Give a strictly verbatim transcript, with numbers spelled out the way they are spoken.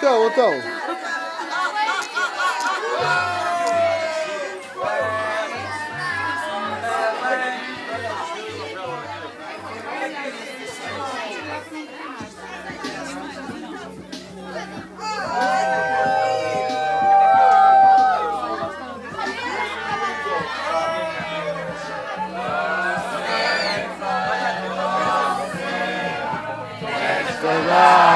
Então, então.